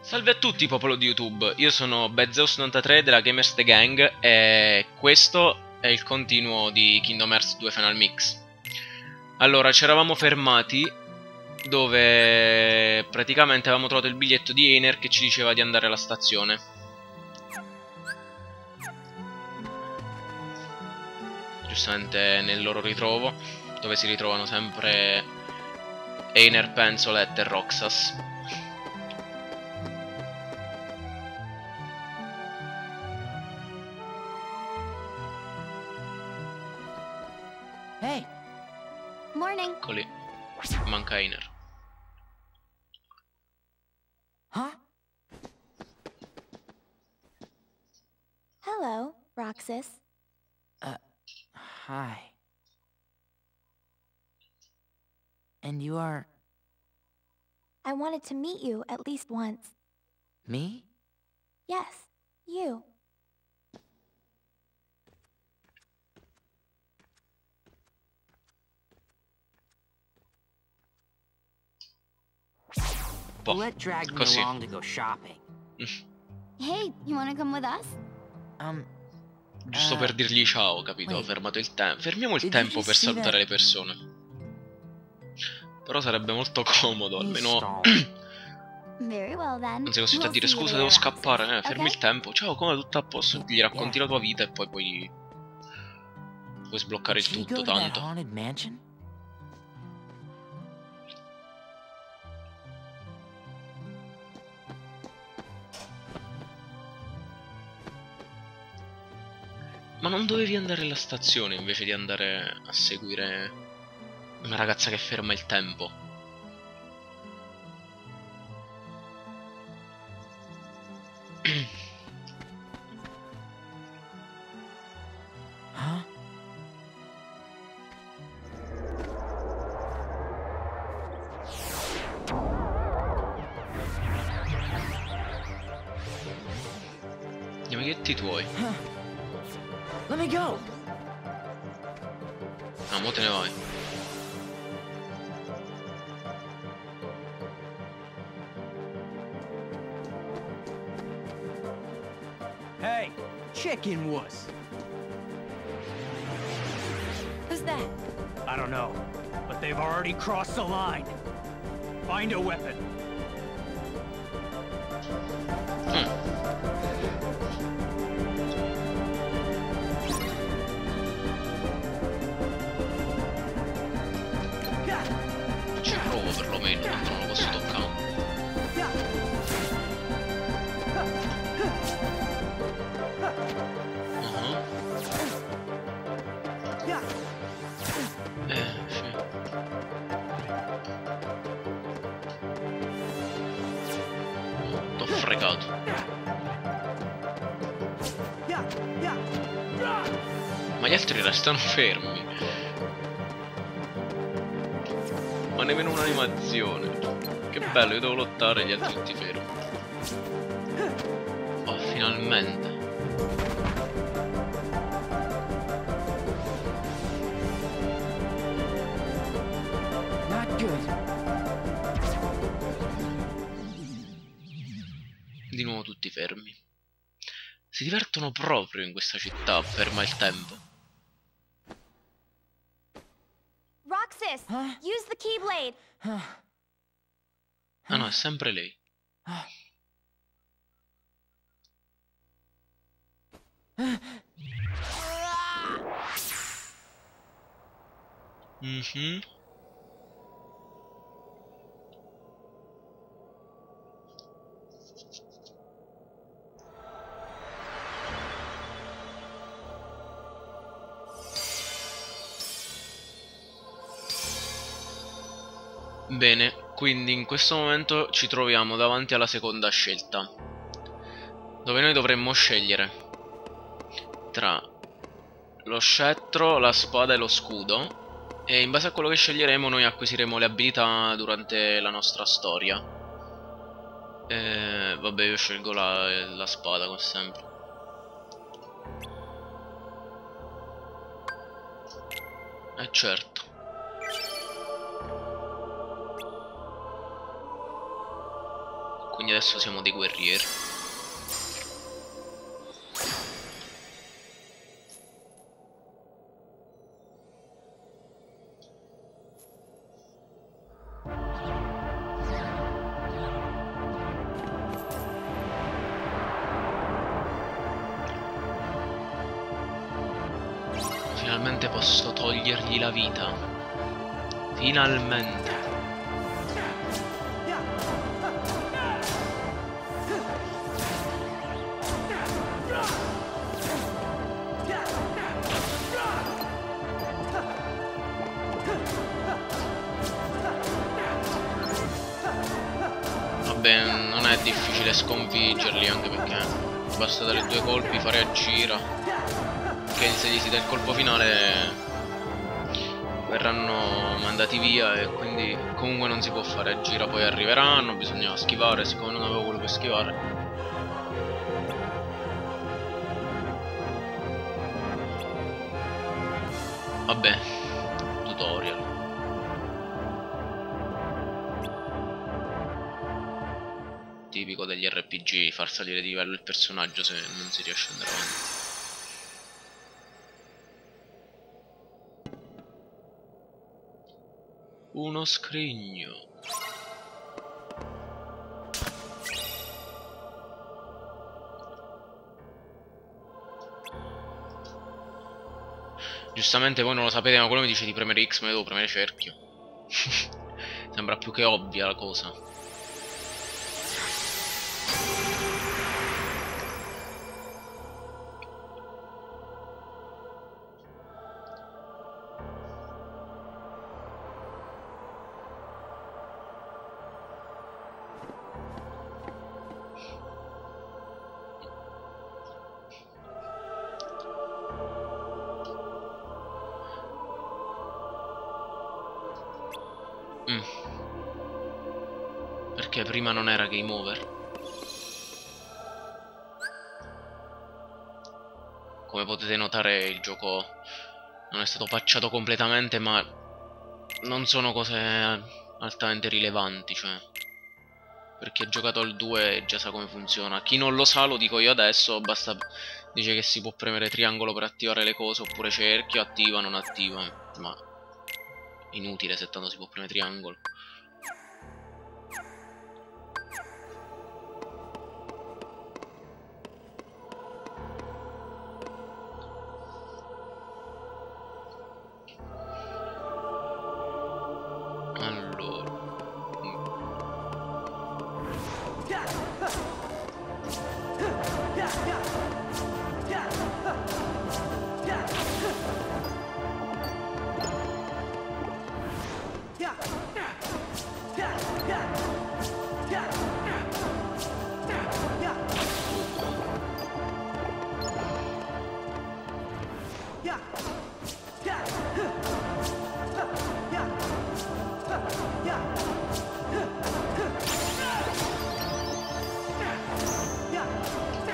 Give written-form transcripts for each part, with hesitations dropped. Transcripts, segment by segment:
Salve a tutti, popolo di YouTube, io sono BadZeus93 della GamersTheGang e questo è il continuo di Kingdom Hearts 2 Final Mix. Allora, ci eravamo fermati dove praticamente avevamo trovato il biglietto di Einer che ci diceva di andare alla stazione. Giustamente nel loro ritrovo, dove si ritrovano sempre Einer Penzelette e Roxas. Hey. Morning. Ecco lì, manca Einer. Huh? Hello, Roxas. Hi. And you are... I wanted to meet you at least once. Me? Yes, you. Bullet dragged me along to go shopping. Hey, you wanna come with us? Giusto per dirgli ciao, capito? Fermiamo il tempo per salutare le persone. Però sarebbe molto comodo, almeno... non sei costretto a dire scusa, devo scappare, fermi il tempo. Ciao, come tutto a posto? Gli racconti la tua vita e poi puoi sbloccare il tutto, tanto. Ma non dovevi andare alla stazione invece di andare a seguire una ragazza che ferma il tempo? Huh? Gli amichetti tuoi. Let me go. Ah, mo te ne vai. Hey, chicken wuss. Who's that? I don't know, but they've already crossed the line. Find a weapon. Perlomeno, tanto non lo posso toccare. Sì. T'ho fregato. Ma gli altri restano fermi. Nemmeno un'animazione. Che bello, io devo lottare e gli altri tutti fermi. Oh, finalmente. Di nuovo tutti fermi. Si divertono proprio in questa città, ferma il tempo. Huh? Use the Keyblade. Ah no, è sempre lei. Bene, quindi in questo momento ci troviamo davanti alla seconda scelta, dove noi dovremmo scegliere tra lo scettro, la spada e lo scudo, e in base a quello che sceglieremo noi acquisiremo le abilità durante la nostra storia. Vabbè, io scelgo la spada come sempre. Eh certo. Quindi adesso siamo dei guerrieri. Finalmente posso togliergli la vita. Finalmente. Vabbè, non è difficile sconfiggerli, anche perché basta dare due colpi, fare a gira. Che se gli si dà il colpo finale verranno mandati via, e quindi comunque non si può fare a gira, poi arriveranno, bisogna schivare, siccome non avevo quello per schivare. Vabbè, tutorial. Tipico degli RPG, far salire di livello il personaggio se non si riesce a andare avanti. Uno scrigno. Giustamente voi non lo sapete, ma quello mi dice di premere X, ma io devo premere cerchio. Sembra più che ovvia la cosa. Perché prima non era game over. Come potete notare, il gioco non è stato patchato completamente, ma non sono cose altamente rilevanti, cioè. Per chi ha giocato al 2 già sa come funziona. Chi non lo sa lo dico io adesso, basta. Dice che si può premere triangolo per attivare le cose, oppure cerchio, attiva, non attiva. Ma inutile, se tanto si può premere triangolo.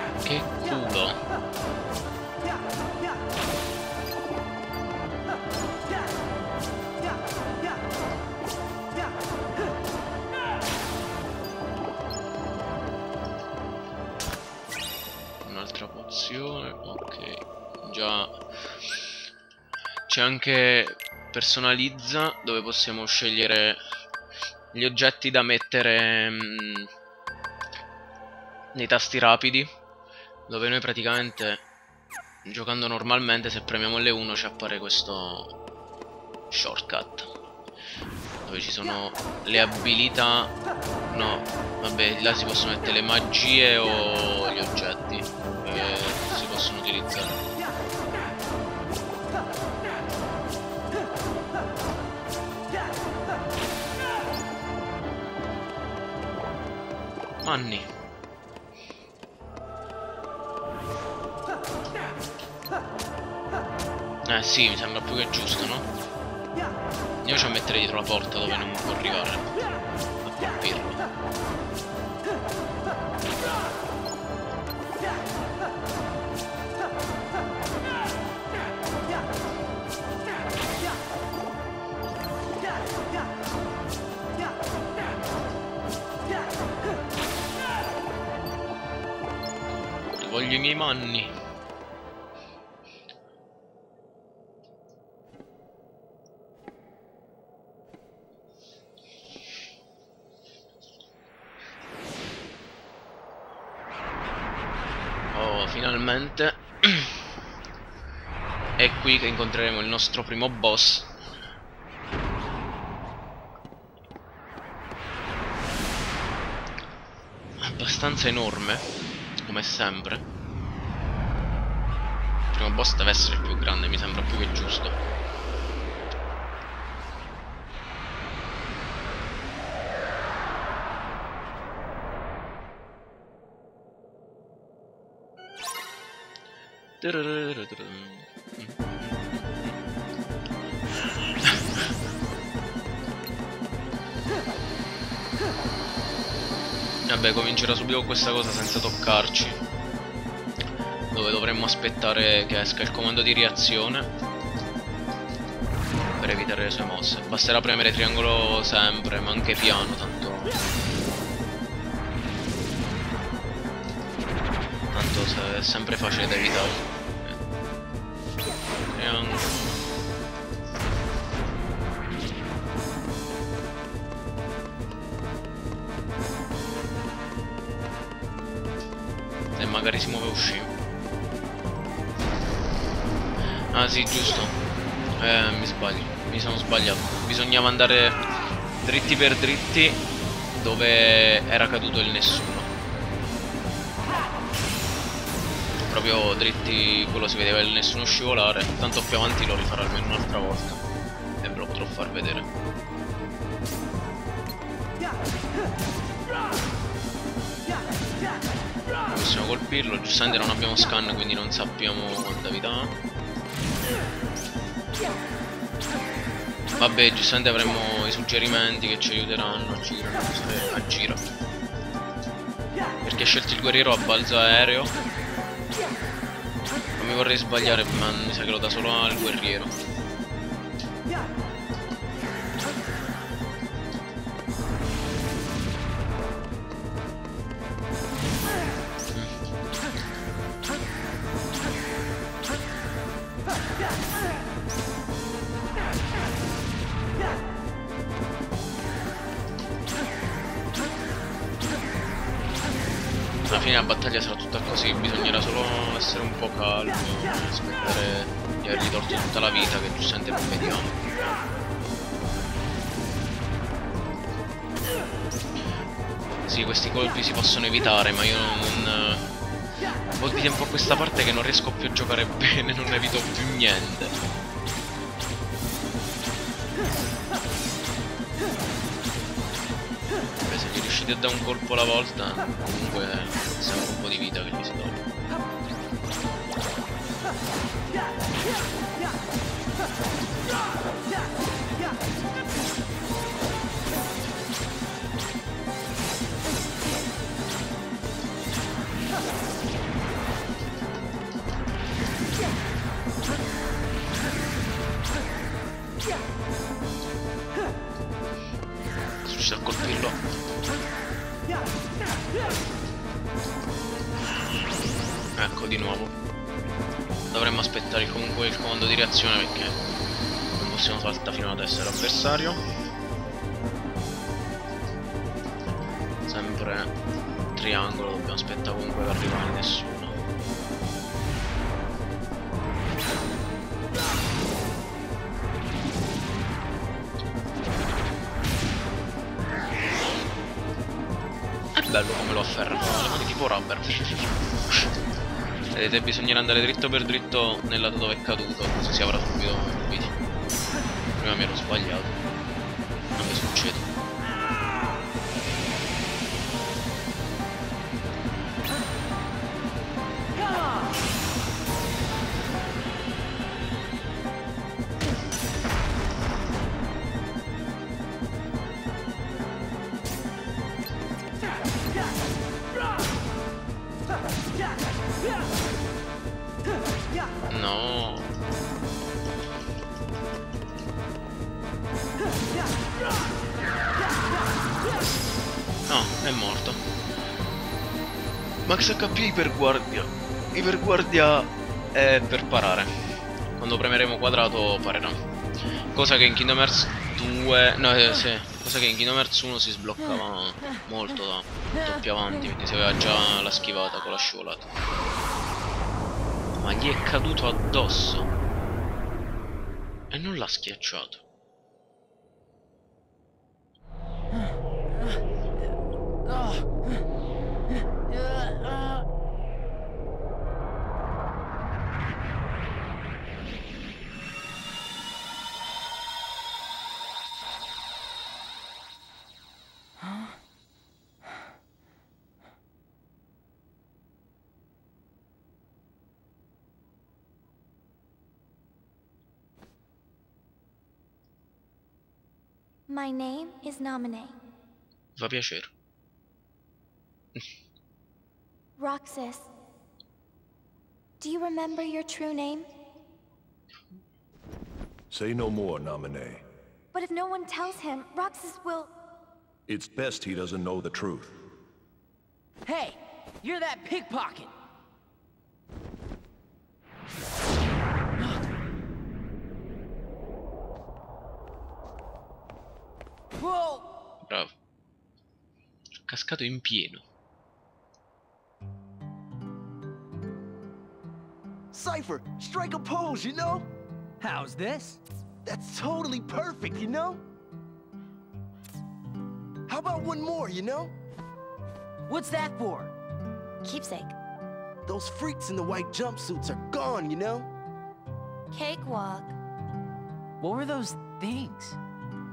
Allora. Che culo. Un'altra pozione, ok. Già c'è anche personalizza, dove possiamo scegliere gli oggetti da mettere nei tasti rapidi, dove noi praticamente giocando normalmente, se premiamo L1 ci appare questo shortcut dove ci sono le abilità. No, vabbè, là si possono mettere le magie o gli oggetti che si possono utilizzare. Manni. Eh sì, mi sembra più che giusto, no? Andiamoci a mettere dietro la porta dove non può arrivare a colpirlo. i miei manni. Oh, finalmente è qui che incontreremo il nostro primo boss. Abbastanza enorme, come sempre. Il primo boss deve essere il più grande, mi sembra più che giusto. Vabbè, comincerà subito questa cosa senza toccarci, dove dovremmo aspettare che esca il comando di reazione per evitare le sue mosse. Basterà premere triangolo sempre, ma anche piano, tanto è sempre facile da evitare. Triangolo. Magari si muove e usciva. Ah sì, giusto. Mi sbaglio. Mi sono sbagliato. Bisognava andare dritti per dritti dove era caduto il nessuno. Proprio dritti, quello si vedeva il nessuno scivolare. Tanto più avanti lo rifarò almeno un'altra volta e ve lo potrò far vedere. Possiamo colpirlo, giustamente non abbiamo scan, quindi non sappiamo quanta vita ha. Vabbè, giustamente avremo i suggerimenti che ci aiuteranno a giro. Perché ho scelto il guerriero a balzo aereo. Non mi vorrei sbagliare, ma mi sa che lo dà solo al guerriero. Alla fine la battaglia sarà tutta così, bisognerà solo essere un po' calmo, aspettare di avergli tolto tutta la vita, che giustamente non vediamo. Sì, questi colpi si possono evitare, ma io non... un po' di tempo a questa parte che non riesco più a giocare bene, non evito più niente. Beh, se gli riuscite a dare un colpo alla volta, comunque sembra un po' di vita che gli si toglie. Riuscito a colpirlo. Ecco, di nuovo dovremmo aspettare comunque il comando di reazione, perché non possiamo saltare fino ad essere avversario. Sempre triangolo, dobbiamo aspettare comunque per arrivare a nessuno. Bello come lo afferra, di tipo rubber. Vedete, bisognerà andare dritto per dritto nel lato dove è caduto, così si avrà subito il video. Prima mi ero sbagliato. Non mi succede. No. No, è morto. Max HP per guardia. Iperguardia è per parare. Quando premeremo quadrato parerà. Cosa che in Kingdom Hearts 2... No, sì. Cosa che in Kingdom Hearts 1 si sbloccava molto tanto più avanti, quindi si aveva già la schivata con la scivolata. Ma gli è caduto addosso e non l'ha schiacciato. My name is Naminé. Va piacere. Roxas, do you remember your true name? Say no more, Naminé. But if no one tells him, Roxas will... It's best he doesn't know the truth. Hey, you're that pickpocket! Bravo. Cascato in pieno. Cypher, strike a pose, you know? How's this? That's totally perfect, you know? How about one more, you know? What's that for? Keepsake. Those freaks in the white jumpsuits are gone, you know? Cakewalk. What were those things?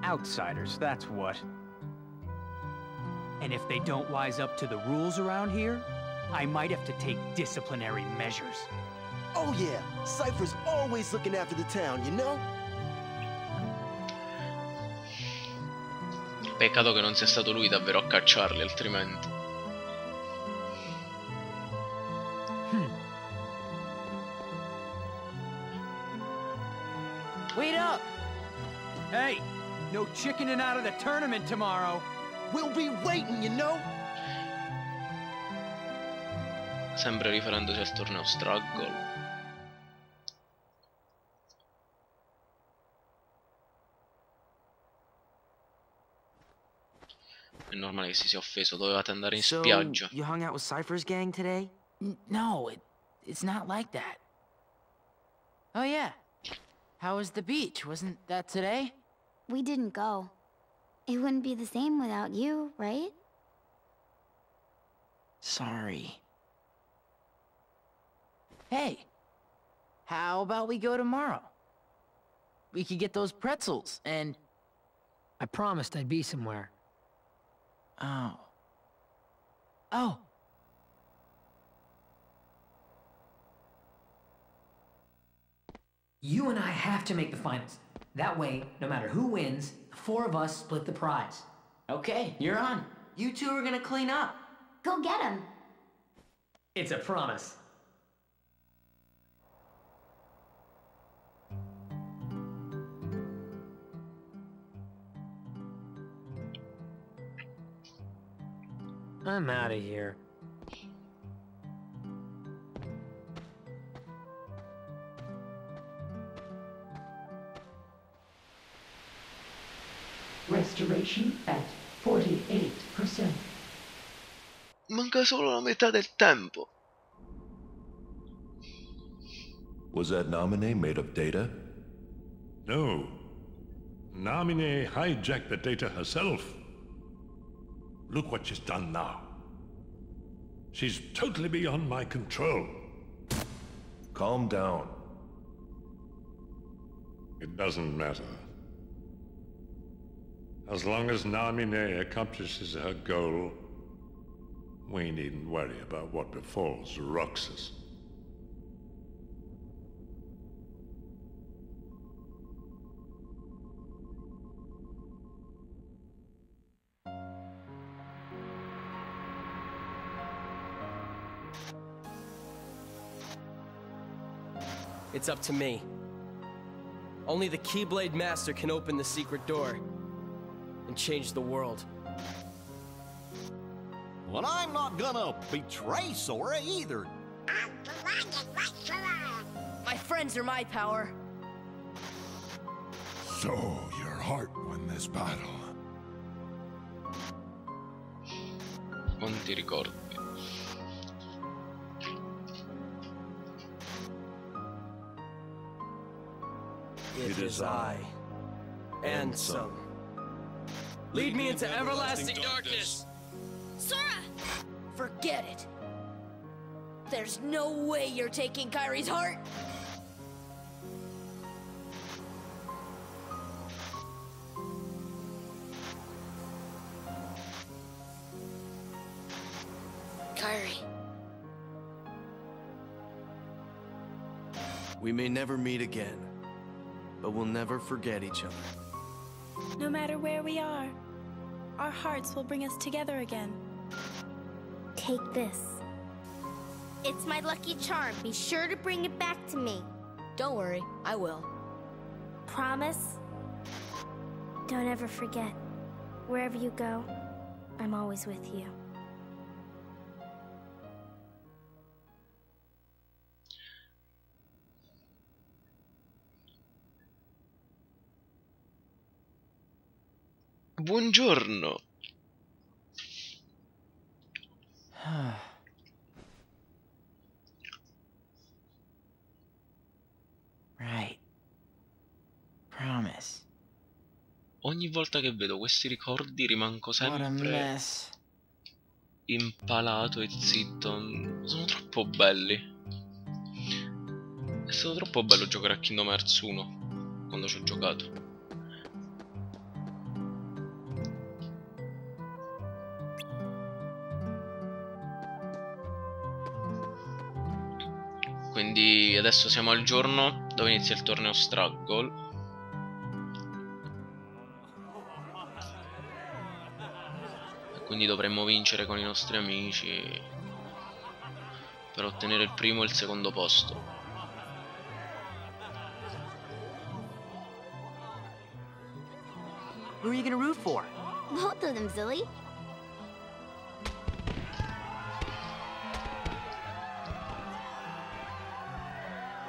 Outsiders, that's what. And if they don't wise up to the rules around here, I might have to take disciplinary measures. Oh yeah, Cypher's always looking after the town, you know? Peccato che non sia stato lui davvero a cacciarli, altrimenti. Wait up! Hey! No chickening out of the tournament tomorrow. We'll be waiting, you know? Sempre riferendosi al torneo Struggle. È normale che si sia offeso, dovevate andare in spiaggia. So, you hung out with Cypher's gang today? No, it's not like that. Oh yeah. How was the beach? Wasn't that today? We didn't go. It wouldn't be the same without you, right? Sorry. Hey, how about we go tomorrow? We could get those pretzels and... I promised I'd be somewhere. Oh. Oh. You and I have to make the finals. That way, no matter who wins, the four of us split the prize. Okay, you're on. You two are gonna clean up. Go get him. It's a promise. I'm out of here. Restoration at 48%. Manca solo la metà del tempo. Was that Naminé made up data? No. Naminé hijacked the data herself. Look what she's done now. She's totally beyond my control. Calm down. It doesn't matter. As long as Naminé accomplishes her goal, we needn't worry about what befalls Roxas. It's up to me. Only the Keyblade Master can open the secret door and change the world. Well, I'm not gonna betray Sora either. My friends are my power. So your heart won this battle. Non ti ricordo. It is I, and some. Lead me into everlasting darkness! Sora! Forget it! There's no way you're taking Kairi's heart! Kairi. We may never meet again. But we'll never forget each other. No matter where we are, our hearts will bring us together again. Take this. It's my lucky charm. Be sure to bring it back to me. Don't worry, I will. Promise? Don't ever forget. Wherever you go, I'm always with you. Buongiorno. Right. Promise. Ogni volta che vedo questi ricordi rimango sempre impalato e zitto. Sono troppo belli. È stato troppo bello giocare a Kingdom Hearts 1 quando ci ho giocato. Quindi adesso siamo al giorno dove inizia il torneo Struggle. E quindi dovremmo vincere con i nostri amici per ottenere il primo e il secondo posto. Who are you gonna root for? Both of them, silly.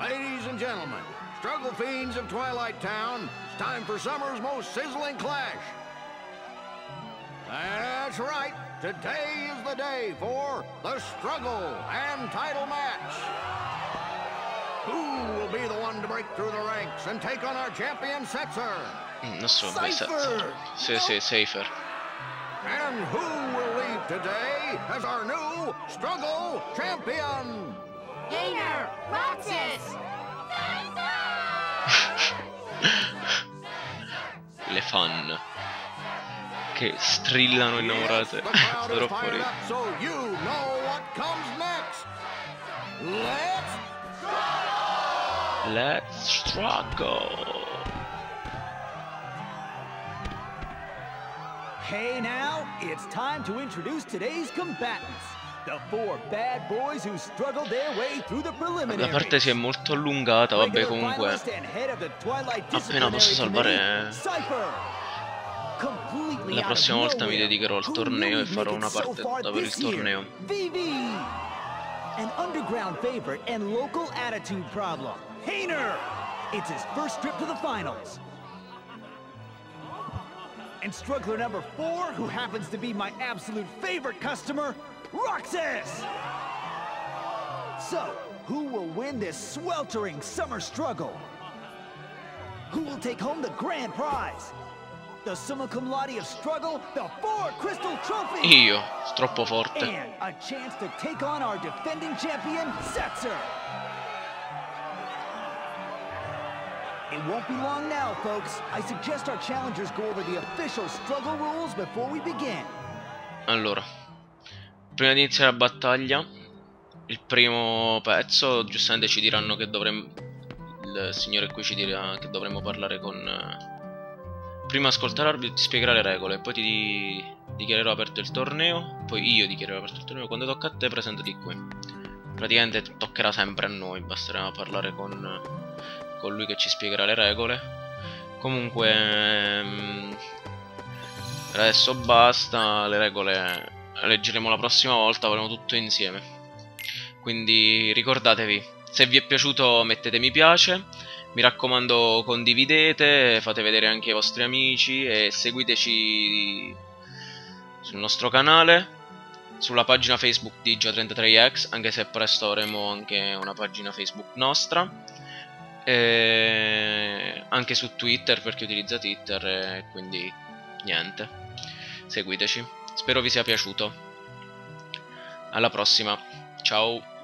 Ladies and gentlemen, Struggle Fiends of Twilight Town, it's time for summer's most sizzling clash. That's right, today is the day for the Struggle and title match. Who will be the one to break through the ranks and take on our champion Setzer? Cypher! Cypher. And who will leave today as our new Struggle champion? Einer Penzelette! Le fan che strillano innamorate. Sto troppo ridendo. So you know what comes next. Let's struggle. Hey now, it's time to introduce today's combatants. The four bad boys who struggled their way through the preliminaries. La parte si è molto allungata, vabbè, comunque appena posso salvare la prossima volta mi dedicherò al torneo e farò una partita per il torneo. An underground favorite and local attitude problem. Hainer! It's his first trip to the finals. And struggler number 4 who happens to be my absolute favorite customer, Roxas! So, who will win this sweltering summer struggle? Who will take home the grand prize? The summa cum laude of struggle, the 4 crystal trophies! Io, troppo forte. And a chance to take on our defending champion, Setzer! It won't be long now, folks. I suggest our challengers go over the official struggle rules before we begin. Allora, prima di iniziare la battaglia, il primo pezzo, giustamente ci diranno che dovremmo... Il signore qui ci dirà che dovremmo parlare con... Prima ascoltare l'arbitro e ti spiegherà le regole, poi ti dichiarerò aperto il torneo, poi io dichiarerò aperto il torneo, quando tocca a te presentati qui. Praticamente toccherà sempre a noi, basterà parlare con lui che ci spiegherà le regole. Comunque... adesso basta, le regole... leggeremo la prossima volta, faremo tutto insieme. Quindi ricordatevi, se vi è piaciuto mettete mi piace, mi raccomando condividete, fate vedere anche ai vostri amici e seguiteci sul nostro canale, sulla pagina Facebook di Gio33x, anche se presto avremo anche una pagina Facebook nostra, e anche su Twitter perché utilizza Twitter, e quindi niente, seguiteci. Spero vi sia piaciuto. Alla prossima, ciao!